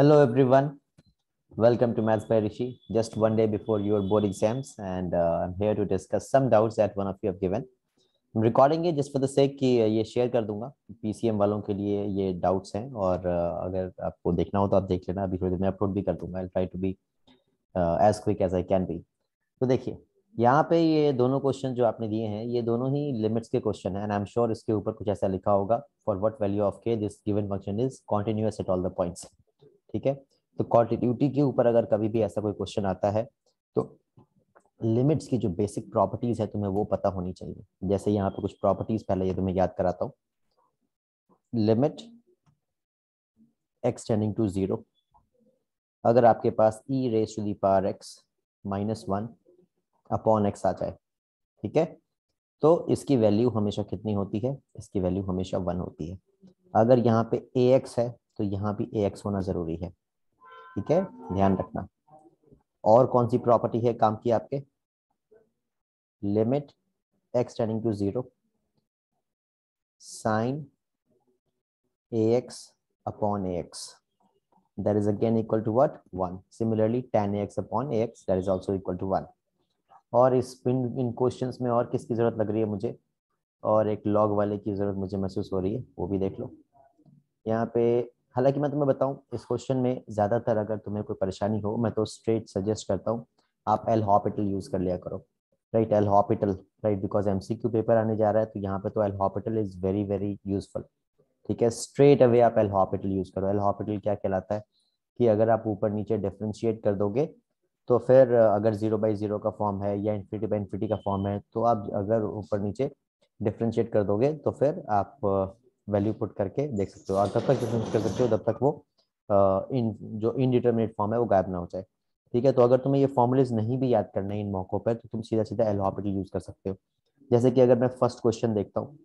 Hello everyone, welcome to Maths by Rishi. Just one day before your board exams and I'm here to discuss some doubts that one of you have given. I'm recording it just for the sake कि ये share कर दूंगा PCM वालों के लिए ये doubts हैं और अगर आपको देखना हो तो आप देख लेना. अभी थोड़ी देर में upload भी कर दूंगा. I'll try to be as quick as I can be. तो देखिए यहाँ पे ये दोनों क्वेश्चन जो आपने दिए हैं ये दोनों ही लिमिट्स के क्वेश्चन हैं एंड आई एम श्योर इसके ऊपर कुछ ऐसा लिखा होगा for what value of k this given function is continuous at all the points. ठीक है, तो कॉन्टिन्यूटी के ऊपर अगर कभी भी ऐसा कोई क्वेश्चन आता है तो लिमिट्स की जो बेसिक प्रॉपर्टीज है तुम्हें वो पता होनी चाहिए. जैसे यहाँ पे कुछ प्रॉपर्टीज पहले ये तुम्हें याद कराता हूँ. Limit x tending to zero अगर आपके पास e raise to the power x minus one upon x आ जाए, ठीक है, तो इसकी वैल्यू हमेशा कितनी होती है? इसकी वैल्यू हमेशा वन होती है. अगर यहाँ पे ए एक्स है तो यहाँ भी ए एक्स होना जरूरी है, ठीक है, ध्यान रखना. और कौन सी प्रॉपर्टी है काम की आपके? Limit x tending to zero sine a x upon a x that is again equal to what? One. Similarly tan a x upon a x that is also equal to one. और इस इन questions में और किसकी जरूरत लग रही है मुझे? और एक लॉग वाले की जरूरत मुझे महसूस हो रही है, वो भी देख लो यहाँ पे. हालांकि मैं तुम्हें बताऊं इस क्वेश्चन में ज़्यादातर अगर तुम्हें कोई परेशानी हो मैं तो स्ट्रेट सजेस्ट करता हूँ आप एल हॉपिटल यूज़ कर लिया करो. Right, L'Hopital, right, because MCQ paper आने जा रहा है तो यहाँ पे तो L'Hopital is very very useful. ठीक है, स्ट्रेट अवे आप एल हॉपिटल यूज़ करो. एल हॉपिटल क्या कहलाता है कि अगर आप ऊपर नीचे डिफ्रेंशिएट कर दोगे तो फिर अगर 0/0 का फॉर्म है या इन्फिनिटी/इन्फिनिटी का फॉर्म है तो आप अगर ऊपर नीचे डिफ्रेंशिएट कर दोगे तो फिर आप वैल्यू पुट करके देख सकते हो और तब तक डिफरेंस कर सकते हो जब तक वो जो इनडिटर्मिनेट फॉर्म है वो गायब ना हो जाए. ठीक है, तो अगर तुम्हें ये फॉर्मूलेज नहीं भी याद करना है इन मौकों पर तो तुम सीधा सीधा एल हॉपिटल यूज कर सकते हो. जैसे कि अगर मैं फर्स्ट क्वेश्चन देखता हूँ,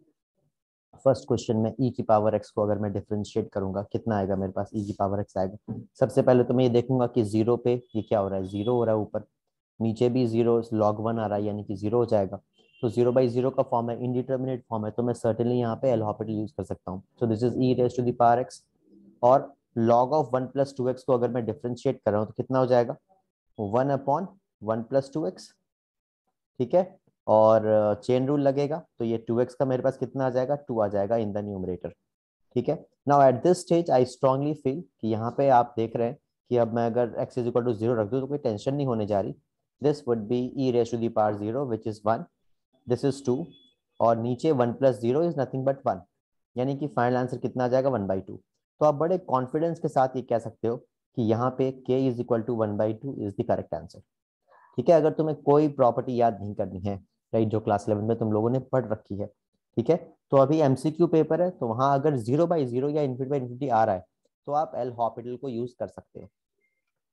फर्स्ट क्वेश्चन में ई की पावर एक्स को अगर मैं डिफ्रेंशिएट करूंगा कितना आएगा मेरे पास? ई की पावर एक्स आएगा. सबसे पहले तो मैं ये देखूंगा कि जीरो पे ये क्या हो रहा है, जीरो हो रहा है, ऊपर नीचे भी जीरो, लॉग वन आ रहा है यानी कि जीरो हो जाएगा. तो 0/0 का फॉर्म है, इनडिटर्मिनेट फॉर्म है, तो मैं सर्टेनली यहाँ पे एल हॉपिटल यूज कर सकता हूँ. So this is e raise to the power x और लॉग ऑफ 1 + 2x को अगर मैं डिफरेंशिएट कर रहा हूँ तो कितना हो जाएगा? 1/1 + 2x. ठीक है, और चेन रूल लगेगा तो ये 2x का मेरे पास कितना आ जाएगा? 2 आ जाएगा इन द न्यूमरेटर. ठीक है, now at this stage I strongly feel कि यहाँ पे आप देख रहे हैं कि अब मैं अगर x इज इक्वल टू 0 रख दूँ तो कोई टेंशन नहीं होने जा रही. This would be e raise to the power 0 which is 1, this is 2 और नीचे 1 + 0 इज नथिंग बट 1 यानी कि फाइनल आंसर कितना आ जाएगा? 1/2. तो आप बड़े कॉन्फिडेंस के साथ ये कह सकते हो कि यहाँ पे k is equal to 1/2 is the correct answer. ठीक है, अगर तुम्हें कोई प्रॉपर्टी याद नहीं करनी है, राइट, जो क्लास 11 में तुम लोगों ने पढ़ रखी है. ठीक है, तो अभी एमसीक्यू पेपर है तो वहाँ अगर 0/0 या इन्फिनिटी/इन्फिनिटी आ रहा है तो आप एल हॉपिटल को यूज कर सकते हो.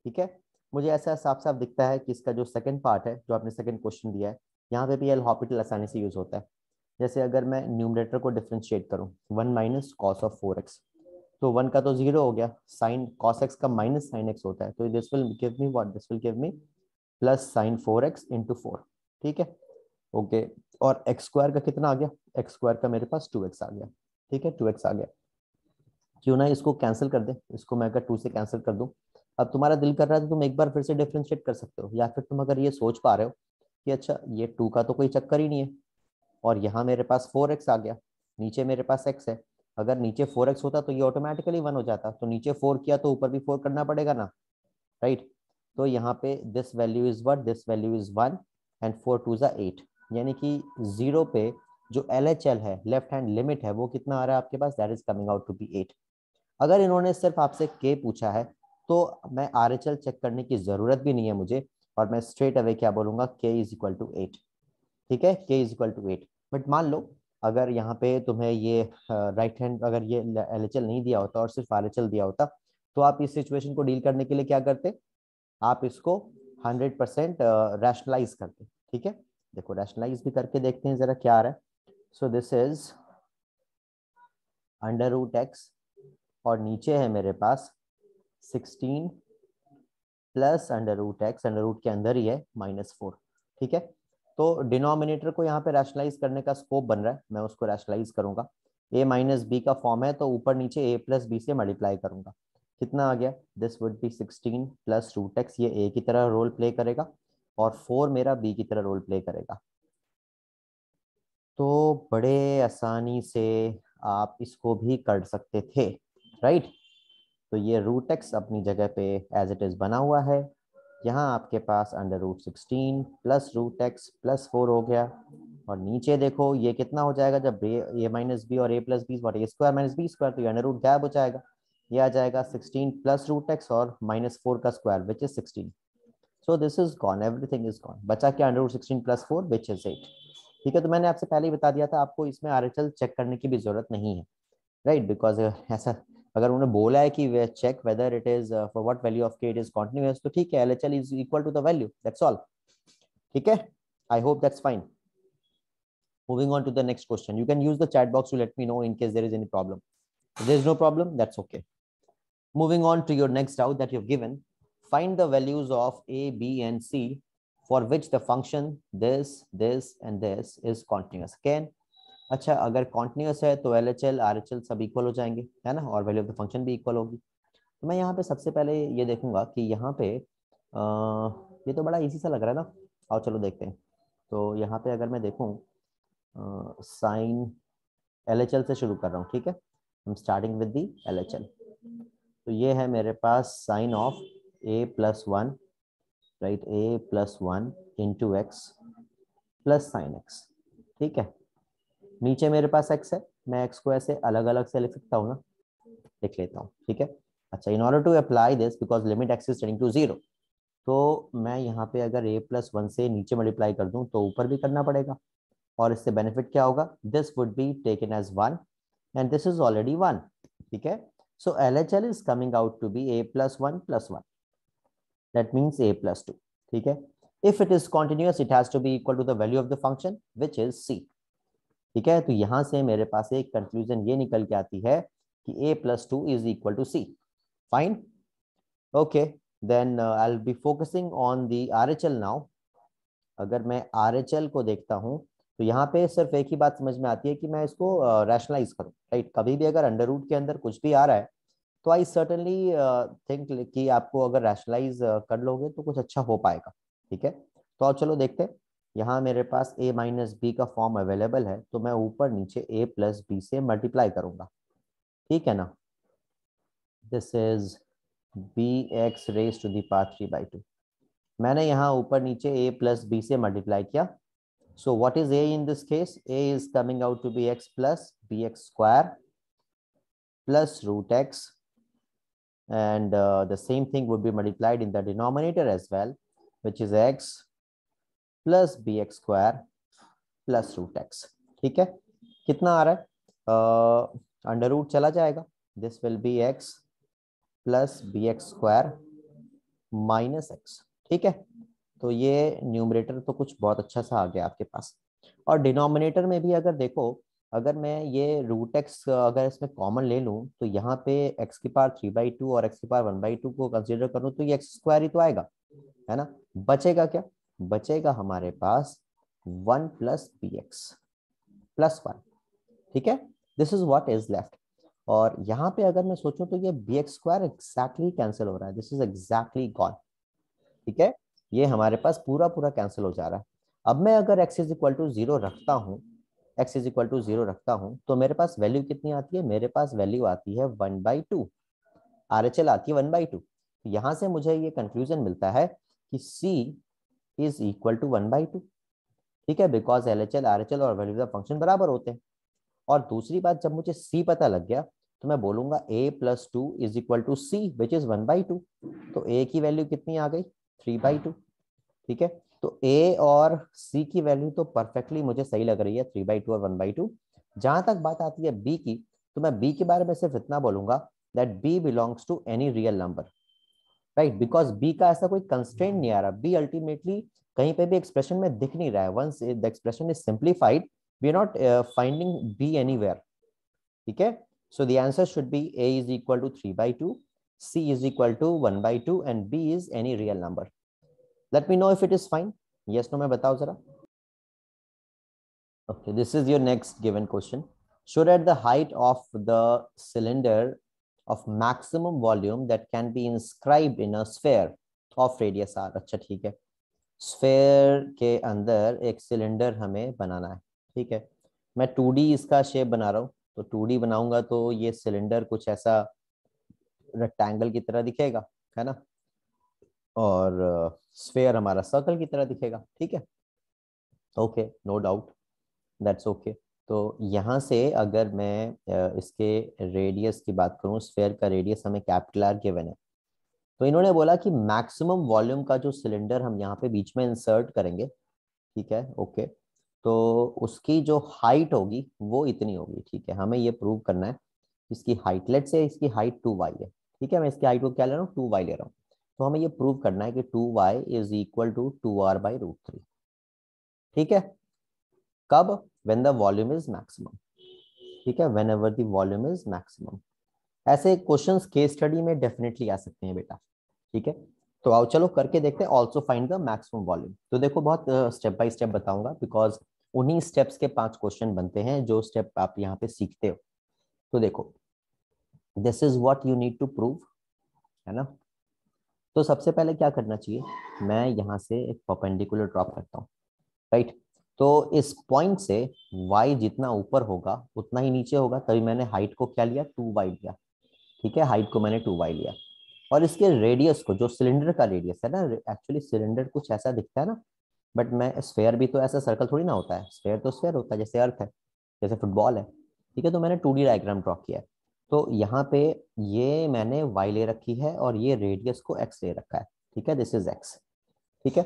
ठीक है, मुझे ऐसा साफ साफ दिखता है कि इसका जो सेकंड पार्ट है, जो आपने सेकंड क्वेश्चन दिया है, यहाँ पे भी एल हॉपिटल आसानी से यूज होता है. जैसे अगर मैं न्यूमरेटर को डिफरेंशिएट करूँ 1 - cos of 4x तो 1 का तो 0 हो गया, साइन cos x का माइनस sin x होता है तो this will give me what? This will give me plus sine 4x into 4. ठीक है, ओके, और x² का कितना आ गया? x² का मेरे पास 2x आ गया. ठीक है, 2x आ गया. क्यों ना इसको कैंसिल कर दे, इसको मैं अगर 2 से कैंसिल कर दूं. अब तुम्हारा दिल कर रहा है तो तुम एक बार फिर से डिफरेंशिएट कर सकते हो या फिर तुम अगर ये सोच पा रहे हो कि अच्छा ये 2 का तो कोई चक्कर ही नहीं है और यहाँ मेरे पास 4x आ गया, नीचे मेरे पास x है, अगर नीचे 4x होता तो ये ऑटोमेटिकली 1 हो जाता, तो नीचे 4 किया तो ऊपर भी 4 करना पड़ेगा ना, राइट. तो यहाँ पे this value is what? This value is 1 and 4 × 2 = 8 यानी कि 0 पे जो LHL है, लेफ्ट हैंड लिमिट है, वो कितना आ रहा है आपके पास? That is coming out to be 8. अगर इन्होंने सिर्फ आपसे k पूछा है तो मैं RHL चेक करने की जरूरत भी नहीं है मुझे और मैं स्ट्रेट अवे क्या बोलूंगा? k is equal to 8. ठीक है, k is equal to 8. But मान लो अगर यहाँ पे तुम्हें ये राइट हैंड, अगर ये LHL नहीं दिया होता और सिर्फ RHL दिया होता तो आप इस सिचुएशन को डील करने के लिए क्या करते? आप इसको 100% रैशनलाइज करते. ठीक है, देखो रैशनलाइज भी करके देखते हैं जरा क्या आ रहा है. सो दिस इज √x और नीचे है मेरे पास 16 प्लस √x, √ के अंदर ही है, -4. ठीक है, तो डिनोमिनेटर को यहाँ पे रैशनलाइज करने का स्कोप बन रहा है, मैं उसको रैशनलाइज करूंगा. a - b का फॉर्म है तो ऊपर नीचे a + b से मल्टीप्लाई करूंगा. कितना आ गया, this would be 16 plus root x, ये ए की तरह रोल प्ले करेगा और 4 मेरा बी की तरह रोल प्ले करेगा। तो बड़े आसानी से आप इसको भी कर सकते थे, राइट। तो ये रूट एक्स अपनी जगह पे एज इट इज बना हुआ है, यहाँ आपके पास under root 16 plus root x plus 4 हो गया, और नीचे देखो ये कितना हो जाएगा जब ए माइनस बी और ए प्लस बी और ए स्क्वायर माइनस बी स्क्वायर, तो ये अंडर रूट गायब हो जाएगा, ये आ जाएगा 16 प्लस रूट एक्स और माइनस 4 का square which is 16। So this is gone, everything is gone, बचा क्या under root 16 plus 4 which is 8। ठीक है, तो मैंने आपसे पहले ही बता दिया था आपको इसमें आरएचएल चेक करने की भी जरूरत नहीं है, राइट, बिकॉज ऐसा अगर उन्होंने बोला है कि we check whether it is for what value of के इट इज कंटीन्यूअस, तो ठीक है LHL is equal to the value, that's all. ठीक है, I hope that's fine. Moving on to the next question, you can use the chat box to let me know in case there is any problem. There is no problem, that's okay. Moving on to your next doubt that you have given, find the values of A B and C for which the function this this and this is continuous. Can, अच्छा अगर continuous है तो L H L R H L सब equal हो जाएंगे, है ना, और वैल्यू ऑफ द फंक्शन भी इक्वल होगी। तो मैं यहाँ पे सबसे पहले ये देखूंगा कि यहाँ पे ये तो बड़ा इजी सा लग रहा है ना, और चलो देखते हैं। तो यहाँ पे अगर मैं देखूँ साइन एल एच एल से शुरू कर रहा हूँ, ठीक है, I am starting with the L H L. तो ये है मेरे पास sine of A plus one, right, A plus one into x plus sine x, ठीक है। नीचे मेरे पास x है, मैं x को ऐसे अलग अलग से लिख सकता हूँ ना, लिख लेता हूँ, ठीक है। अच्छा, in order to apply this because limit x is tending to 0, तो मैं यहाँ पे अगर a प्लस 1 से नीचे मल्टीप्लाई कर दूँ तो ऊपर भी करना पड़ेगा, और इससे बेनिफिट क्या होगा, this would be taken as 1 and this is already 1, ठीक है। So L H L is coming out to be A plus 1 plus 1, that means A plus 2, ठीक है। If it is continuous it has to be equal to the value of the function which is सी, ठीक है। तो यहाँ से मेरे पास एक conclusion ये निकल के आती है कि a plus 2 is equal to C, fine, okay. Then I will be focusing on the R H L now. अगर मैं आर एच एल को देखता हूँ तो यहाँ पे सिर्फ एक ही बात समझ में आती है कि मैं इसको रैशनलाइज करूँ, राइट। कभी भी अगर अंडर रूट के अंदर कुछ भी आ रहा है तो आई सर्टनली थिंक कि आपको अगर रैशनलाइज कर लोगे तो कुछ अच्छा हो पाएगा, ठीक है। तो आप चलो देखते हैं, यहाँ मेरे पास a माइनस बी का फॉर्म अवेलेबल है, तो मैं ऊपर नीचे a प्लस बी से मल्टीप्लाई करूंगा, ठीक है ना। This is B x raise to the power 3/2, मैंने यहाँ ऊपर नीचे a प्लस बी से मल्टीप्लाई किया। So what is a in this case, a is coming out to be x plus B x square plus root x, and the same thing would be multiplied in the denominator as well which is x plus B x square plus root x, ठीक है। कितना आ रहा है, under root चला जाएगा, this will be x plus B x square minus x, ठीक है। तो ये न्यूमरेटर तो कुछ बहुत अच्छा सा आ गया आपके पास, और डिनोमिनेटर में भी अगर देखो, अगर मैं ये रूट एक्स अगर इसमें कॉमन ले लूँ तो यहाँ पे एक्स की पावर 3/2 और एक्स की पावर 1/2 को कंसिडर करूँ तो ये एक्स स्क्वायर ही तो आएगा, है ना। बचेगा क्या, बचेगा हमारे पास 1 प्लस बी एक्स प्लस 1, ठीक है, this is what is left. और यहाँ पे अगर मैं सोचूं तो ये B x square exactly cancel हो रहा है, दिस इज एग्जैक्टली गॉन, ठीक है, ये हमारे पास पूरा पूरा कैंसिल हो जा रहा है। अब मैं अगर x इज इक्वल टू 0 रखता हूँ, x इज इक्वल टू 0 रखता हूँ तो मेरे पास वैल्यू कितनी आती है, मेरे पास वैल्यू आती है 1/2, आर एच एल आती है 1/2। यहाँ से मुझे ये कंक्लूजन मिलता है कि c is equal to 1/2, ठीक है, बिकॉज LHL, RHL और वैल्यू ऑफ फंक्शन बराबर होते हैं। और दूसरी बात, जब मुझे C पता लग गया तो मैं बोलूंगा A plus 2 is equal to C which is 1/2, तो A की वैल्यू कितनी आ गई 3/2, ठीक है। तो A और C की वैल्यू तो परफेक्टली मुझे सही लग रही है 3/2 और 1/2। जहां तक बात आती है B की, तो मैं B के बारे में सिर्फ इतना बोलूंगा that B belongs to any real number, right, because B का ऐसा कोई कंस्ट्रेंट नहीं आ रहा, बी अल्टीमेटली कहीं पे भी एक्सप्रेशन में दिख नहीं रहा है। Once the expression is simplified, we are not finding B anywhere, ठीक है। So the answer should be A is equal to 3/2, c is equal to 1/2 and B is any real number. Let me know if it is fine, yes no में बताओ जरा। Okay, this is your next given question, show that the height of the cylinder of maximum volume that can be inscribed in a sphere of radius r. अच्छा ठीक है, sphere के अंदर एक cylinder हमें बनाना है, ठीक है। मैं 2D इसका शेप बना रहा हूँ, तो 2D बनाऊंगा तो ये सिलेंडर कुछ ऐसा रेक्टेंगल की तरह दिखेगा, है ना, और स्फेयर हमारा सर्कल की तरह दिखेगा, ठीक है। Okay, no doubt, that's okay. तो यहाँ से अगर मैं इसके रेडियस की बात करूँ, स्फेयर का रेडियस हमें कैपिटल आर गिवन है, तो इन्होंने बोला कि मैक्सिमम वॉल्यूम का जो सिलेंडर हम यहाँ पे बीच में इंसर्ट करेंगे, ठीक है, ओके, तो उसकी जो हाइट होगी वो इतनी होगी, ठीक है। हमें ये प्रूव करना है इसकी हाइट, लेट से इसकी हाइट 2y है, ठीक है, मैं इसकी हाइट को क्या ले रहा हूँ, 2y ले रहा हूँ, तो हमें ये प्रूव करना है कि 2y is equal to 2r/√3, ठीक है। कब? When the volume is maximum, ठीक है, whenever the volume is maximum. ऐसे क्वेश्चंस केस स्टडी में डेफिनेटली आ सकते हैं बेटा, ठीक है। तो आओ चलो करके देखते हैं, also find the maximum volume. तो देखो बहुत स्टेप बाय स्टेप बताऊंगा, बिकॉज उन्हीं स्टेप्स के 5 क्वेश्चन बनते हैं जो स्टेप आप यहाँ पे सीखते हो। तो देखो, this is what you need to prove, है ना। तो सबसे पहले क्या करना चाहिए, मैं यहाँ से एक परपेंडिकुलर ड्रॉप करता हूँ, राइट। तो इस पॉइंट से वाई जितना ऊपर होगा उतना ही नीचे होगा, तभी मैंने हाइट को क्या लिया, 2y लिया, ठीक है, हाइट को मैंने 2y लिया। और इसके रेडियस को, जो सिलेंडर का रेडियस है ना, एक्चुअली सिलेंडर कुछ ऐसा दिखता है ना, बट मैं स्फेयर भी तो ऐसा सर्कल थोड़ी ना होता है, स्फेयर तो स्फेयर होता है, जैसे अर्थ है, जैसे फुटबॉल है, ठीक है। तो मैंने 2D डायग्राम ड्रॉ किया है, तो यहाँ पे ये मैंने y ले रखी है और ये रेडियस को x ले रखा है, ठीक है, दिस इज x, ठीक है।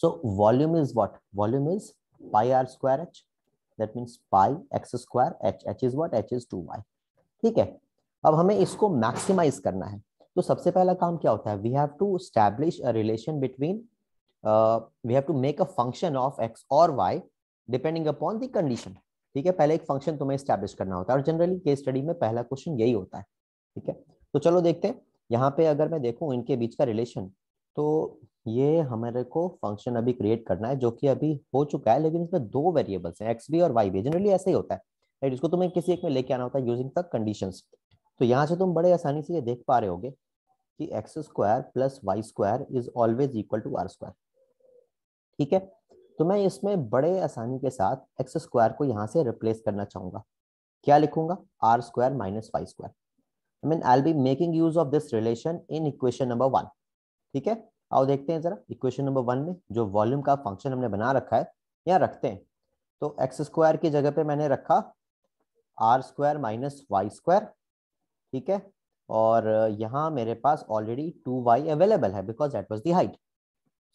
So volume is what, volume is πr²h, that means πx²h, h is what, h is 2y, ठीक है। अब हमें इसको मैक्सिमाइज करना है, तो सबसे पहला काम क्या होता है, we have to establish a relation between, we have to make a function of x और Y depending upon the condition, ठीक है। पहले एक फंक्शन तुम्हें एस्टैब्लिश करना होता है, और जनरली केस स्टडी में पहला क्वेश्चन यही होता है, ठीक है। तो चलो देखते हैं, यहाँ पे अगर मैं देखूँ इनके बीच का रिलेशन, तो ये हमारे को फंक्शन अभी क्रिएट करना है जो कि अभी हो चुका है, लेकिन इसमें 2 वेरिएबल्स हैं, एक्स भी और वाई भी, जनरली ऐसे ही होता है, राइट। इसको तुम्हें किसी एक में लेके आना होता है यूजिंग द कंडीशंस। तो यहाँ से तुम बड़े आसानी से ये देख पा रहे होगे कि x² + y² is always equal to r², ठीक है। तो मैं इसमें बड़े आसानी के साथ x² को यहाँ से रिप्लेस करना चाहूँगा, क्या लिखूंगा, r² - y²। I mean I will be making use of this relation in equation number 1, ठीक है। आओ देखते हैं जरा, इक्वेशन नंबर 1 में जो वॉल्यूम का फंक्शन हमने बना रखा है यहाँ रखते हैं, तो x² की जगह पे मैंने रखा r² - y², ठीक है, और यहाँ मेरे पास ऑलरेडी 2y अवेलेबल है because that was the height.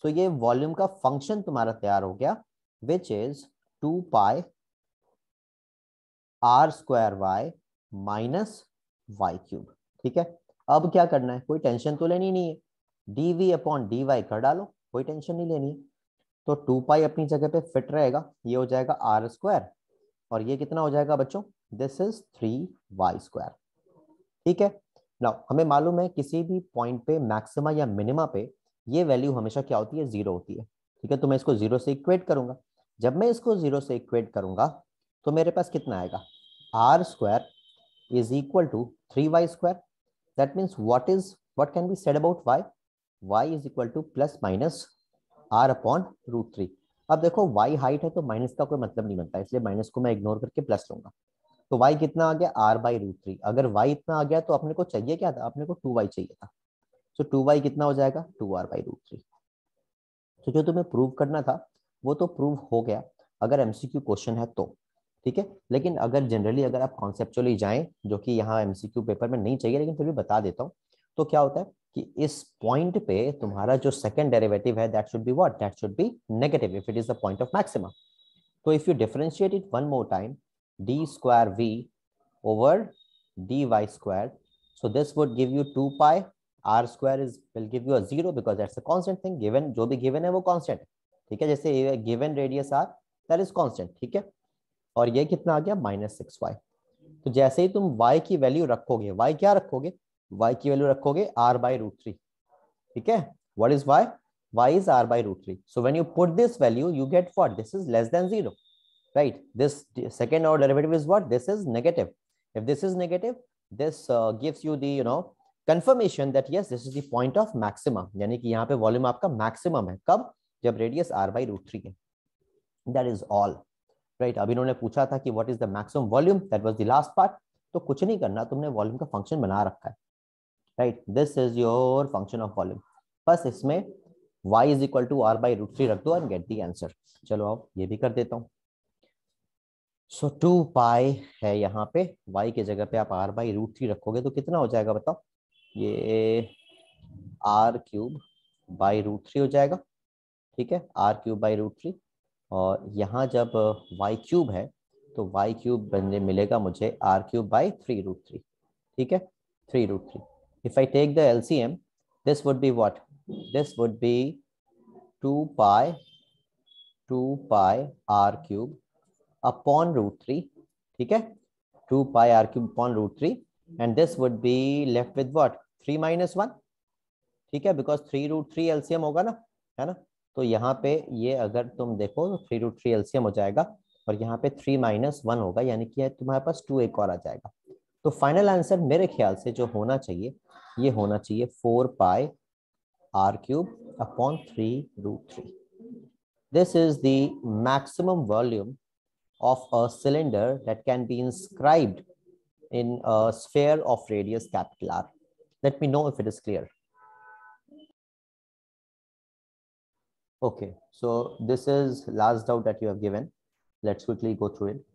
सो ये वॉल्यूम का फंक्शन तुम्हारा तैयार हो गया, which is 2πr² y - y³, ठीक है। अब क्या करना है, कोई टेंशन तो लेनी नहीं है, dv/dy कर डालो, कोई टेंशन नहीं लेनी है। तो 2π अपनी जगह पे फिट रहेगा, ये हो जाएगा r² और ये कितना हो जाएगा बच्चों, दिस इज 3y², ठीक है। नाउ हमें मालूम है किसी भी पॉइंट पे मैक्सिमा या मिनिमा पे ये वैल्यू हमेशा क्या होती है, 0 होती है, ठीक है। तो मैं इसको 0 से इक्वेट करूंगा, जब मैं इसको 0 से इक्वेट करूंगा तो मेरे पास कितना आएगा, r² = 3y²। That means what can be said about y, y = ± r/√3। अब देखो y हाइट है तो माइनस का कोई मतलब नहीं बनता, इसलिए माइनस को मैं इग्नोर करके प्लस लूंगा। तो y कितना आ गया, r/√3। अगर y इतना आ गया तो अपने को चाहिए क्या था, अपने को 2y चाहिए था, तो 2y कितना हो जाएगा, 2r/√3। तो जो तुम्हें प्रूव करना था वो तो प्रूव हो गया, अगर एमसीक्यू क्वेश्चन है तो, ठीक है। लेकिन अगर जनरली अगर आप कॉन्सेप्चुअली जाएं, जो कि यहाँ एमसीक्यू पेपर में नहीं चाहिए लेकिन फिर भी बता देता हूँ, तो क्या होता है कि इस पॉइंट पे तुम्हारा जो सेकेंड डेरिवेटिव है, that should be what, that should be negative if it is the point of maxima. तो if you differentiate it one more time, d²v/dy², so this would give you 2π, r² will give you a 0 because that's a constant thing, given जो भी given है वो constant, ठीक है, जैसे given radius r that is constant, ठीक है। और ये कितना आ गया, -6y। तो जैसे ही तुम y की वैल्यू रखोगे, y क्या रखोगे, y की वैल्यू रखोगे r/√3, ठीक है। what is y, y is r/√3, so when you put this value you get what, this is less than 0, right? This second order derivative is what, this is negative. If this is negative this gives you the confirmation that yes, this is the point of maximum, यानी कि यहाँ पे volume आपका maximum है, कब, जब radius r by √3 है, that is all, right? अब इन्होंने पूछा था कि what is the maximum volume, that was the last part, तो कुछ नहीं करना, तुमने वॉल्यूम का फंक्शन बना रखा है, right? This is your function of volume, बस इसमें y is equal to r by √3 रख दो and get the answer. चलो आओ ये भी कर देता हूँ. So 2 pi है यहाँ पे, y के जगह पे आप r by √3 रखोगे तो कितना हो जाएगा बताओ, ये r³ by √3 हो जाएगा, ठीक है, r³ by √3, और यहाँ जब y³ है तो y³ बन मिलेगा मुझे r³ by 3√3, ठीक है, 3√3. If I take the LCM, this would be what? This would be 2 pi r³ upon √3, ठीक है, 2 pi r³ upon √3, and this would be left with what, 3 minus 1, ठीक है, because 3√3 LCM होगा ना, है ना, तो यहाँ पे ये अगर तुम देखो 3√3 LCM हो जाएगा और यहाँ पे 3 minus 1 होगा, यानी कि तुम्हारे पास 2 एक और आ जाएगा. तो फाइनल आंसर मेरे ख्याल से जो होना चाहिए, ये होना चाहिए 4 pi r³ upon 3√3. This is the maximum volume of a cylinder that can be inscribed in a sphere of radius capital R. Let me know if it is clear. Okay, so this is last doubt that you have given. Let's quickly go through it.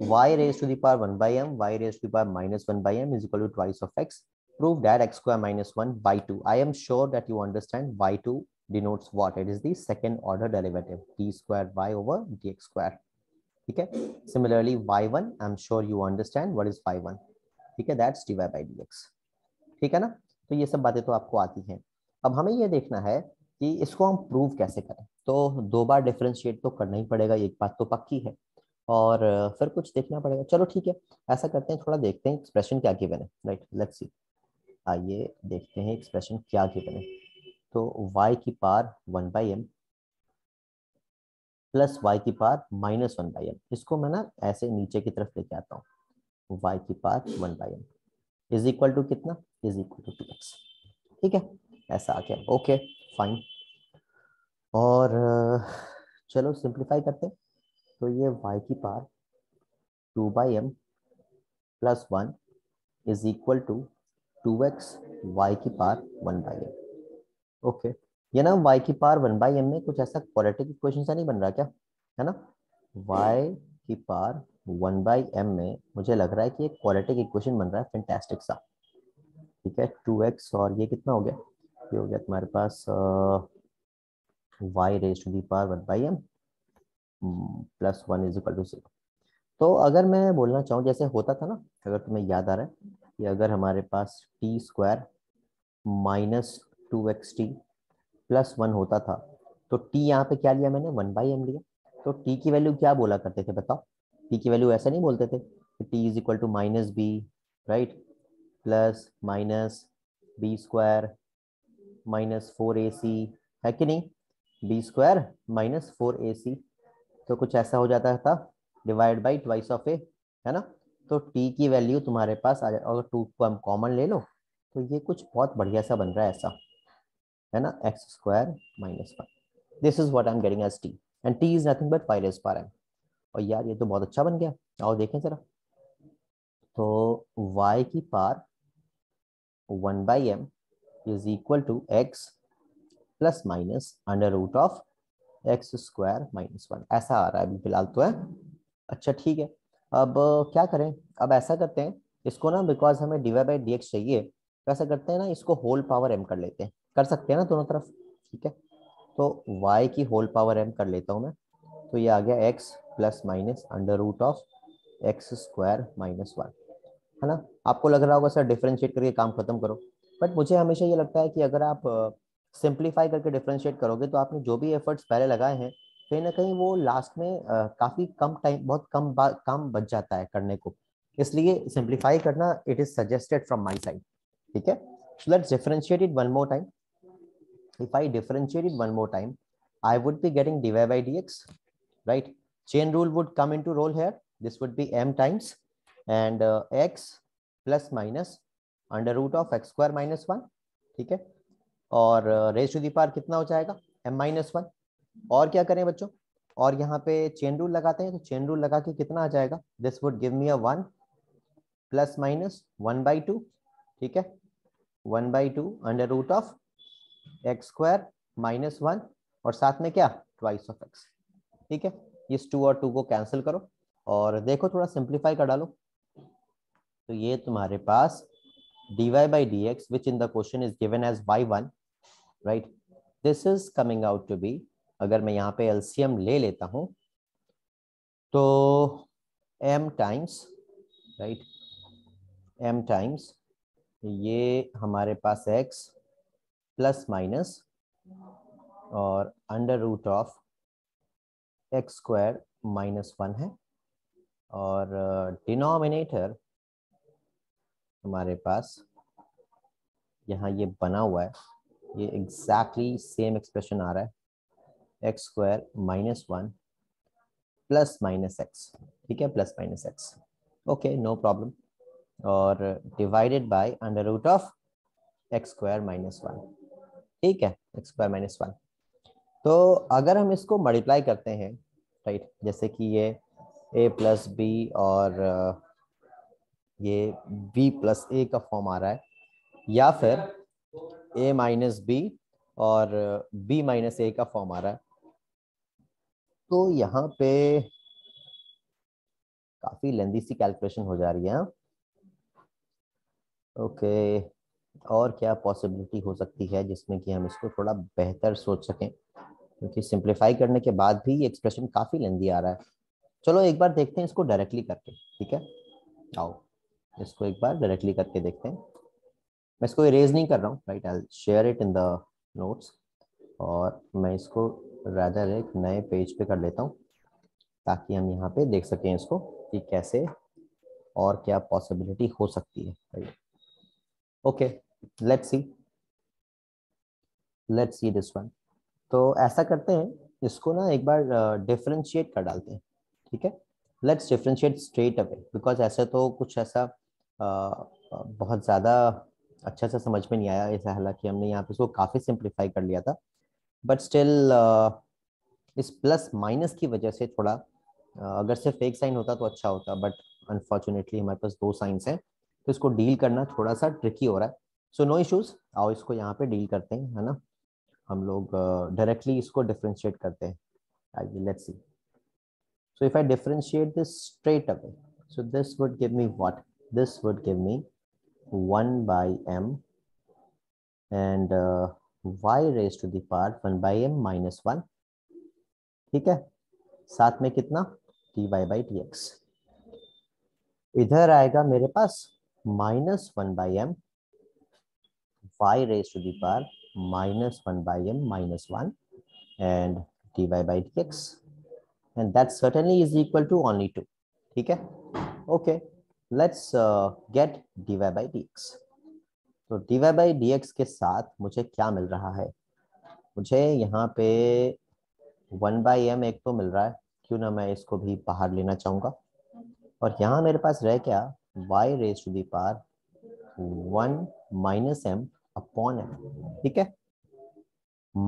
y raised to the power 1 by m, y raised to the power minus 1 by m is equal to twice of x. Prove that x² minus 1 by 2. I am sure that you understand y2 denotes what? It is the second order derivative, d² y over dx². Okay. Similarly, y1, I'm sure you understand what is y1. Okay, that's dy by dx. ठीक है ना, तो ये सब बातें तो आपको आती हैं. अब हमें ये देखना है कि इसको हम प्रूव कैसे करें. तो 2 बार डिफरेंशिएट तो करना ही पड़ेगा, एक बात तो पक्की है, और फिर कुछ देखना पड़ेगा. चलो ठीक है, ऐसा करते हैं, थोड़ा देखते हैं एक्सप्रेशन क्या गिवन है, राइट? लेट्स सी, आइए देखते हैं एक्सप्रेशन क्या गिवन है. तो y³ by 1 by m plus y³ minus 1 by m, इसको मैं ना ऐसे नीचे की तरफ लेके आता हूँ. y³ 1 by m is equal to कितना, इज इक्वल टू 2x. ठीक है, ऐसा आ गया, ओके फाइन. और चलो सिंप्लीफाई करते हैं. तो ये y³ 2 by m plus 1 is equal to 2x y³ 1 by m. Okay, ये ना y³ 1 by m में कुछ ऐसा क्वाड्रेटिक इक्वेशन सा नहीं बन रहा क्या, है ना? y³ 1 by m में मुझे लग रहा है कि एक क्वाड्रेटिक इक्वेशन बन रहा है, फैंटास्टिक सा. ठीक है, 2x और ये कितना हो गया, ये हो गया तुम्हारे पास y raised to the power 1 by m plus 1 is equal to 0. तो अगर मैं बोलना चाहूँ जैसे होता था ना, अगर तुम्हें याद आ रहा है कि अगर हमारे पास t² minus 2xt प्लस 1 होता था, तो t यहाँ पे क्या लिया मैंने, 1 by m लिया. तो t की वैल्यू क्या बोला करते थे बताओ, t की वैल्यू ऐसा नहीं बोलते थे कि t is equal to -b, right, plus -b² minus 4ac, है कि नहीं, b² minus 4ac, तो कुछ ऐसा हो जाता था, डिवाइड बाई 2 ऑफ a, है ना. तो t की वैल्यू तुम्हारे पास आ जाए, अगर 2 को हम कॉमन ले लो तो ये कुछ बहुत बढ़िया सा बन रहा है, ऐसा है ना, x² minus 1. This is what I am getting as t, and t is nothing but y raised by m. और यार ये तो बहुत अच्छा बन गया. आओ देखें जरा, तो y³ 1 by m is equal to x plus minus √(x² - 1). ऐसा आ रहा है अभी फिलहाल तो, है अच्छा ठीक है. अब क्या करें, अब ऐसा करते हैं इसको ना, बिकॉज हमें dy/dx चाहिए, तो ऐसा करते हैं ना, इसको होल पावर m कर लेते हैं, कर सकते हैं ना दोनों तरफ. ठीक है, तो y³ होल पावर m कर लेता हूँ मैं. तो ये आ गया x प्लस माइनस √(x² - 1), है ना. आपको लग रहा होगा सर डिफ्रेंशिएट करके काम खत्म करो, बट मुझे हमेशा ये लगता है कि अगर आप सिंप्लीफाई करके डिफरेंशिएट करोगे तो आपने जो भी एफर्ट्स पहले लगाए हैं कहीं ना कहीं वो लास्ट में काफ़ी कम टाइम, बहुत कम काम बच जाता है करने को, इसलिए सिंप्लीफाई करना it is suggested from my side. ठीक है, let's differentiate it one more time. If I differentiate it one more time, I would be getting dy/dx, right. Chain rule would come into role here. This would be m times and x plus minus under root of x square minus one, ठीक है, और raise to the power कितना हो जाएगा M minus one. और क्या करें बच्चों, और यहाँ पे चेन रूल लगाते हैं, तो चेन रूल लगा के कितना आ जाएगा, this would give me a one plus minus one by two, ठीक है, one by two under root of x square minus one और साथ में क्या ट्वाइस ऑफ एक्स, ठीक है। इस टू और टू को कैंसिल करो और देखो थोड़ा सिंप्लीफाई कर डालो, तो ये तुम्हारे पास dy by dx which in the question is given as y1, right, this is coming out to be, अगर मैं यहाँ पे LCM ले लेता हूँ तो m times, right, m times ये हमारे पास x प्लस माइनस और under root of x square minus one है और डिनोमिनेटर हमारे पास यहाँ ये बना हुआ है, ये एग्जैक्टली सेम एक्सप्रेशन आ रहा है x square minus one plus minus x, ठीक है, plus minus x, okay no problem, और divided by under root of x square minus one, ठीक है, एक्स स्क्वायर माइनस वन। तो अगर हम इसको मल्टीप्लाई करते हैं, राइट, जैसे कि ये ए प्लस बी और ये b प्लस ए का फॉर्म आ रहा है, या फिर a माइनस बी और b माइनस ए का फॉर्म आ रहा है, तो यहाँ पे काफ़ी लेंदी सी कैलकुलेशन हो जा रही है, ओके और क्या पॉसिबिलिटी हो सकती है जिसमें कि हम इसको थोड़ा बेहतर सोच सकें, क्योंकि सिंप्लीफाई करने के बाद भी ये एक्सप्रेशन काफ़ी लेंदी आ रहा है। चलो एक बार देखते हैं इसको डायरेक्टली करके, ठीक है, आओ इसको एक बार डायरेक्टली करके देखते हैं। मैं इसको इरेज नहीं कर रहा हूँ, right, I share it in the notes और मैं इसको रादर एक नए पेज पे कर लेता हूँ ताकि हम यहाँ पे देख सकें इसको कि कैसे और क्या पॉसिबिलिटी हो सकती है, right, okay let's see this one. तो ऐसा करते हैं इसको ना एक बार डिफरेंशिएट कर डालते हैं, ठीक है, let's differentiate straight away, because ऐसे तो कुछ ऐसा बहुत ज़्यादा अच्छा सा समझ में नहीं आया ऐसा, हालांकि हमने यहाँ पे इसको काफ़ी सिंप्लीफाई कर लिया था, बट स्टिल इस प्लस माइनस की वजह से थोड़ा अगर सिर्फ एक साइन होता तो अच्छा होता, बट अनफॉर्चुनेटली हमारे पास दो साइंस हैं तो इसको डील करना थोड़ा सा ट्रिकी हो रहा है। सो नो इशूज़, आओ इसको यहाँ पर डील करते हैं, है ना, हम लोग डायरेक्टली इसको डिफरेंशिएट करते हैं। आइए let's see, so if I differentiate this straight away, so this would give me what, this would give me 1 by m and y raised to the power 1 by m minus 1, ठीक है, साथ में कितना dy by dx, इधर आएगा मेरे पास minus 1 by m y raised to the power minus 1 by m minus 1 and dy by dx and that certainly is equal to only 2, ठीक है, okay let's get dy by dx। तो dy by dx के साथ मुझे क्या मिल रहा है, मुझे यहाँ पे 1 by m एक तो मिल रहा है, क्यों ना मैं इसको भी बाहर लेना चाहूँगा, और यहाँ मेरे पास रह क्या y raised to the power 1 minus m upon m, ठीक है,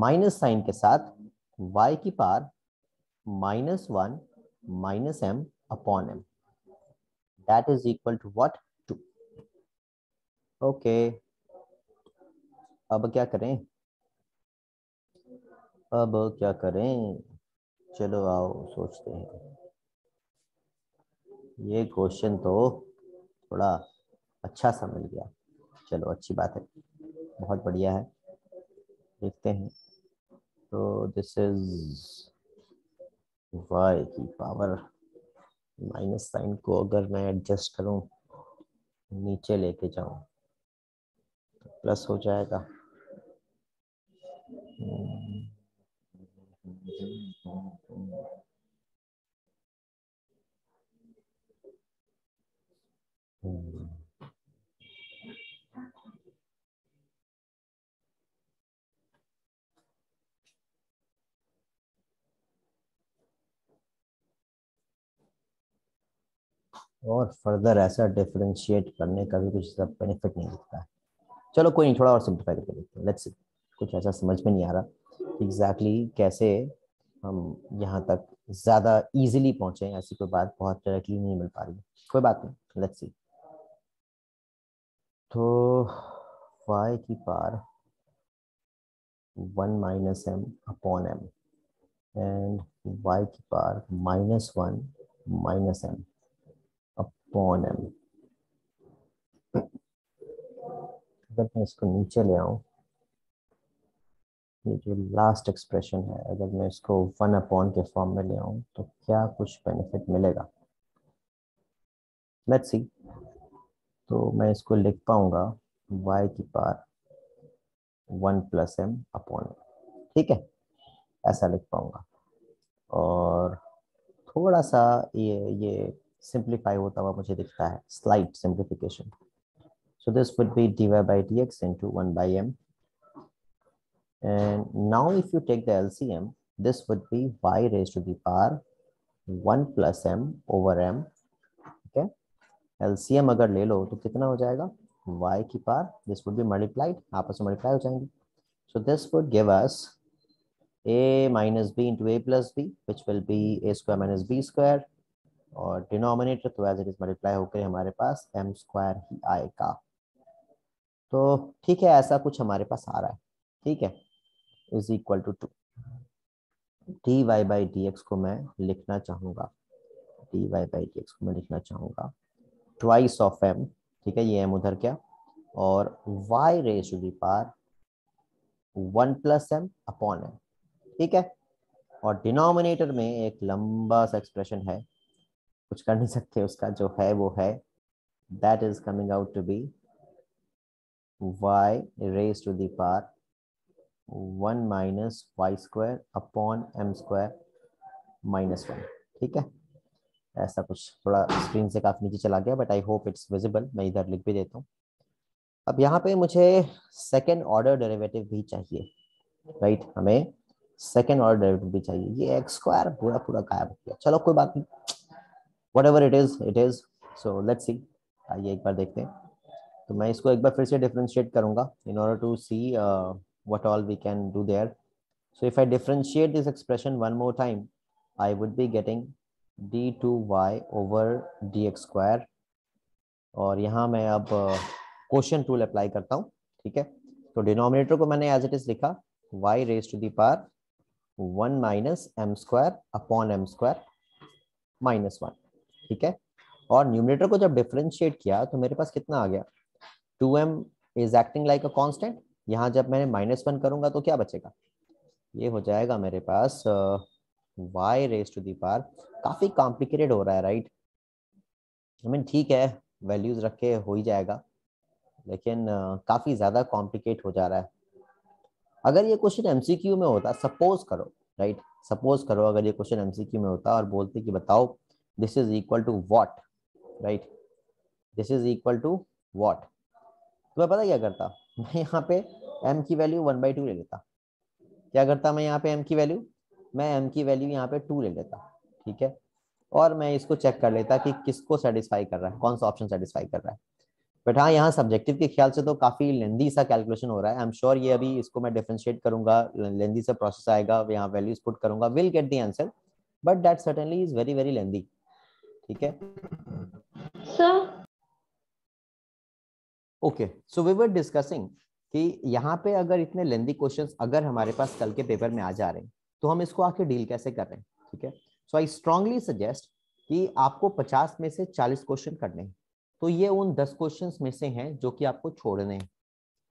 माइनस साइन के साथ y की power minus one minus m upon m, that is equal to what, two, okay. अब क्या करें, अब क्या करें, चलो आओ सोचते हैं, ये क्वेश्चन तो थोड़ा अच्छा सा मिल गया, चलो अच्छी बात है, बहुत बढ़िया है, देखते हैं। तो दिस इज y की पावर माइनस साइन को अगर मैं एडजस्ट करूं नीचे लेके जाऊं तो प्लस हो जाएगा, और फर्दर ऐसा डिफरेंशिएट करने का भी कुछ बेनिफिट नहीं दिखता है। चलो कोई नहीं, थोड़ा और सिंप्लीफाई करके देखते हैं। लेट्स सी, कुछ ऐसा समझ में नहीं आ रहा एग्जैक्टली कैसे हम यहाँ तक ज़्यादा ईजिली पहुँचें, ऐसी कोई बात बहुत डायरेक्टली नहीं मिल पा रही, कोई बात नहीं। लेट्स सी, तो y की power 1 minus m upon m and y की power minus 1 minus m upon m. अगर मैं इसको नीचे ले आऊँ, ये जो लास्ट एक्सप्रेशन है, अगर मैं इसको 1 अपॉन के फॉर्म में ले आऊँ तो क्या कुछ बेनिफिट मिलेगा, लेट्स सी। तो मैं इसको लिख पाऊँगा y की पार 1 प्लस एम अपॉन, ठीक है, ऐसा लिख पाऊँगा। और थोड़ा सा ये सिंप्लीफाई होता हुआ मुझे दिखता है, slight simplification. So this would be dy by dx into 1 by m and now if you take the LCM this would be y raised to the power 1 plus m over m, ठीक है। LCM अगर ले लो तो कितना हो जाएगा, y की पार, this would be multiplied, आपस में मल्टीप्लाई हो जाएंगे। So this would give us a minus b into a plus b which will be a square minus B square, और डिनोमिनेटर तो एज इट इज मल्टीप्लाई होकर हमारे पास M square ही आएगा। तो ठीक है, ऐसा कुछ हमारे पास आ रहा है, ठीक है, is equal to 2। D y by d x को मैं लिखना चाहूँगा, d y by d x को मैं लिखना चाहूँगा ट्वाइस ऑफ एम, ठीक है, ये m उधर क्या, और y raise to the power 1 plus m upon m, ठीक है। और डिनोमिनेटर में एक लंबा सा एक्सप्रेशन है, कुछ कर नहीं सकते, उसका जो है वो है, that is coming out to be y raise to the power 1 minus Y square upon m square minus 1, ठीक है, ऐसा कुछ। थोड़ा स्क्रीन से काफ़ी नीचे चला गया but I hope it's visible, मैं इधर लिख भी देता हूँ। अब यहाँ पे मुझे सेकेंड ऑर्डर डेरिवेटिव भी चाहिए, राइट, हमें सेकेंड ऑर्डर डेरिवेटिव भी चाहिए। ये एक्स स्क्वायर पूरा पूरा गायब हो गया, चलो कोई बात नहीं, whatever it is it is. So let's see, आइए एक बार देखते हैं। तो मैं इसको एक बार फिर से डिफ्रेंशिएट करूँगा in order to see what all we can do there. So if I differentiate this expression one more time I would be getting d2y over dx square, और यहाँ मैं अब क्वोशिएंट रूल अप्लाई करता हूँ, ठीक है। तो डिनोमिनेटर को मैंने एज इट इज लिखा y raise to the power 1 minus m square upon m square minus 1, ठीक है। और न्यूमिनेटर को जब डिफ्रेंशिएट किया तो मेरे पास कितना आ गया, 2m is acting like a constant. यहाँ जब मैंने -1 करूँगा तो क्या बचेगा, ये हो जाएगा मेरे पास y raise to the power, काफ़ी कॉम्प्लिकेटेड हो रहा है, राइट। आई मीन ठीक है, वैल्यूज़ रख के हो ही जाएगा, लेकिन काफ़ी ज़्यादा कॉम्प्लिकेट हो जा रहा है। अगर ये क्वेश्चन एमसीक्यू में होता, सपोज करो, राइट, सपोज करो अगर ये क्वेश्चन एमसीक्यू में होता और बोलते कि बताओ this is equal to what, right, this is equal to what, तो मैं पता क्या करता, मैं यहाँ पे m की वैल्यू 1/2 ले लेता। क्या करता मैं यहाँ पे m की वैल्यू यहाँ पे 2 ले लेता, ठीक है, और मैं इसको चेक कर लेता कि किसको सेटिस्फाई कर रहा है, कौन सा ऑप्शन सेटिस्फाई कर रहा है। बट हाँ, यहाँ सब्जेक्टिव के ख्याल से तो काफ़ी लेंदी सा कैलकुलेशन हो रहा है। आई एम श्योर ये अभी इसको मैं डिफरेंशिएट करूंगा, लेंदी सा प्रोसेस आएगा, यहाँ वैल्यूज पुट करूंगा, will get the answer, but that certainly is very very lengthy, ठीक है sir. Okay, so we were discussing कि यहाँ पे अगर इतने लेंदी क्वेश्चंस अगर हमारे पास कल के पेपर में आ जा रहे हैं तो हम इसको आके डील कैसे कर रहे हैं, ठीक है। सो आई स्ट्रांगली सजेस्ट कि आपको 50 में से 40 क्वेश्चन करने हैं, तो ये उन 10 क्वेश्चंस में से हैं जो कि आपको छोड़ने हैं,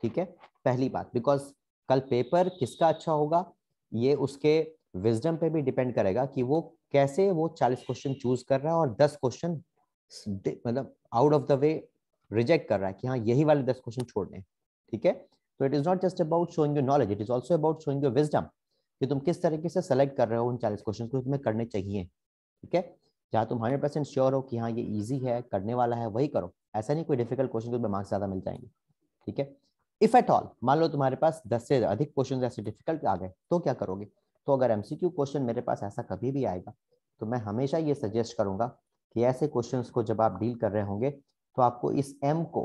ठीक है, पहली बात। बिकॉज कल पेपर किसका अच्छा होगा ये उसके विजडम पे भी डिपेंड करेगा कि वो कैसे वो 40 क्वेश्चन चूज कर रहा है और 10 क्वेश्चन मतलब out of the way reject कर रहा है कि हाँ यही वाले 10 क्वेश्चन छोड़ने हैं, ठीक है। तो it is not just about showing your knowledge, it is also about showing your wisdom कि तुम किस तरीके से सेलेक्ट कर रहे हो उन 40 क्वेश्चन को, तुम्हें करने चाहिए, ठीक है। जहाँ तुम 100% श्योर हो कि हाँ ये इजी है, करने वाला है, वही करो। ऐसा नहीं कोई डिफिकल्ट क्वेश्चन को मार्क्स ज़्यादा मिल जाएंगे, ठीक है। इफ एट ऑल मान लो तुम्हारे पास 10 से अधिक क्वेश्चन ऐसे डिफिकल्ट आ गए तो क्या करोगे। तो अगर एमसीक्यू क्वेश्चन मेरे पास ऐसा कभी भी आएगा तो मैं हमेशा ये सजेस्ट करूँगा कि ऐसे क्वेश्चंस को जब आप डील कर रहे होंगे तो आपको इस m को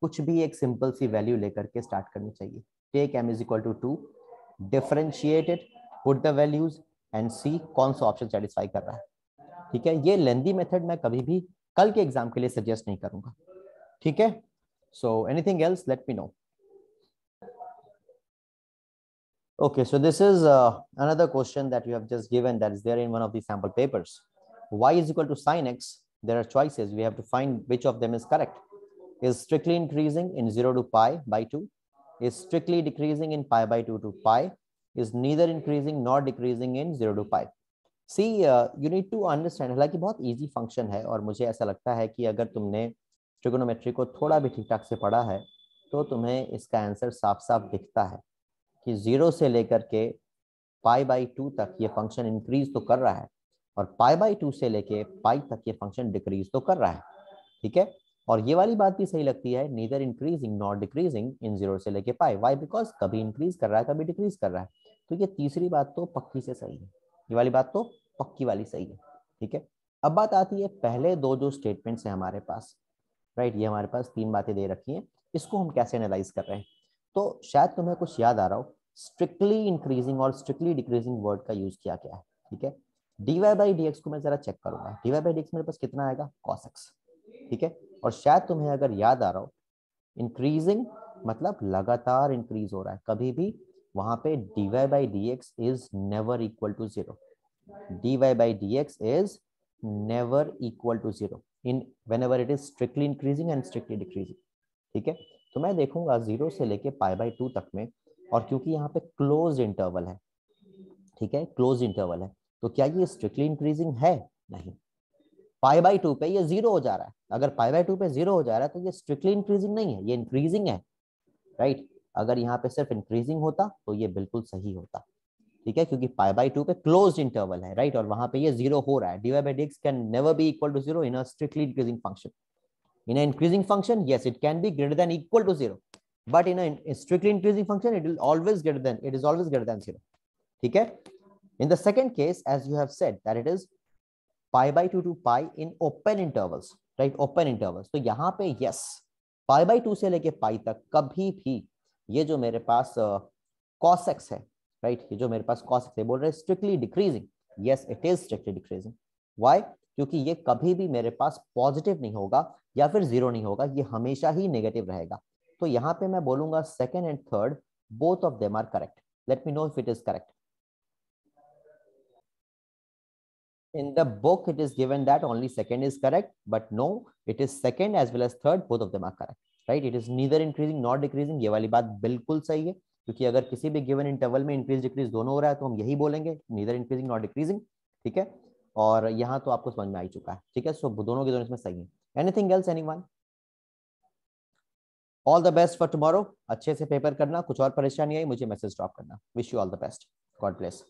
कुछ भी एक सिंपल सी वैल्यू लेकर के स्टार्ट करनी चाहिए. Take m is equal to 2, differentiate it, put the values and see कौन सा ऑप्शन सेटिस्फाई कर रहा है. ठीक है, ये लेंथी मेथड मैं कभी भी कल के एग्जाम के लिए सजेस्ट नहीं करूंगा. ठीक है, so anything else let me know. Okay, so this is another question that you have just given that is there in one of the sample papers. Y is equal to sin x. There are choices. We have to find which of them is correct. Is strictly increasing in 0 to pi by 2. Is strictly decreasing in pi by 2 to pi. Is neither increasing nor decreasing in 0 to pi. See, you need to understand. हालांकि बहुत easy function है और मुझे ऐसा लगता है कि अगर तुमने trigonometry को थोड़ा भी ठीक ठाक से पढ़ा है तो तुम्हें इसका answer साफ साफ दिखता है कि 0 से लेकर के पाई बाई 2 तक ये फंक्शन इंक्रीज तो कर रहा है और पाई बाई 2 से लेके पाई तक ये फंक्शन डिक्रीज तो कर रहा है. ठीक है, और ये वाली बात भी सही लगती है, neither increasing not decreasing in 0 से लेके पाई. वाई? बिकॉज कभी इंक्रीज कर रहा है कभी डिक्रीज कर रहा है. तो ये तीसरी बात तो पक्की से सही है, ये वाली बात तो पक्की वाली सही है. ठीक है, अब बात आती है पहले दो जो स्टेटमेंट्स हैं हमारे पास, राइट, ये हमारे पास तीन बातें दे रखी हैं, इसको हम कैसे एनालाइज कर रहे हैं. तो शायद तुम्हें कुछ याद आ रहा हो, स्ट्रिक्टली इंक्रीजिंग और स्ट्रिक्टली डिक्रीजिंग वर्ड का यूज किया गया है. ठीक है, dy by dx को मैं जरा चेक करूंगा, dy by dx मेरे पास कितना आएगा, cos x. ठीक है, और शायद तुम्हें अगर याद आ रहा हो, इंक्रीजिंग मतलब लगातार इंक्रीज हो रहा है, कभी भी वहां पे dy by dx is never equal to 0. dy by dx is never equal to 0 in whenever it is strictly increasing and strictly decreasing. ठीक है, तो मैं देखूंगा 0 से लेके पाई बाई 2 तक में, और क्योंकि यहाँ पे क्लोज इंटरवल है, ठीक है, क्लोज इंटरवल है, तो क्या ये स्ट्रिक्टली इंक्रीजिंग है? नहीं. पाई बाई 2 पे ये 0 हो जा रहा है, अगर पाई बाई 2 पे 0 हो जा रहा है तो ये स्ट्रिक्टली इंक्रीजिंग नहीं है, ये इंक्रीजिंग है, राइट. अगर यहाँ पे सिर्फ इंक्रीजिंग होता तो ये बिल्कुल सही होता. ठीक है, क्योंकि पाई बाई 2 पे क्लोज इंटरवल है, राइट, और वहां पे ये 0 हो रहा है. dy by dx can never be equal to 0 in a strictly decreasing function. In an increasing function, yes, it can be greater than equal to 0, but in a strictly increasing function, it will always greater than, it is always greater than 0. ठीक है, in the second case, as you have said that it is pi by 2 to pi in open intervals, right? Open intervals. तो यहाँ पे yes, pi by 2 से लेके pi तक कभी भी ये जो मेरे पास cos x है, right? ये जो मेरे पास cos x है, बोल रहे strictly decreasing. Yes, it is strictly decreasing. Why? क्योंकि ये कभी भी मेरे पास पॉजिटिव नहीं होगा या फिर जीरो नहीं होगा, ये हमेशा ही नेगेटिव रहेगा. तो यहाँ पे मैं बोलूंगा second and third both of them are correct. Let me know if it is correct. In the book it is given that only second is correct, but no, it is second as well as third, both of them are correct, right. It is neither increasing not decreasing, ये वाली बात बिल्कुल सही है, क्योंकि अगर किसी भी गिवन इंटरवल में इंक्रीज डिक्रीज दोनों हो रहा है तो हम यही बोलेंगे नीदर इंक्रीजिंग नॉट डिक्रीजिंग. ठीक है, और यहाँ तो आपको समझ में आ ही चुका है. ठीक है, सो दोनों के दोनों इसमें सही है. Anything else anyone? All the best for tomorrow. अच्छे से पेपर करना, कुछ और परेशानी आई मुझे मैसेज ड्रॉप करना. Wish you all the best. God bless.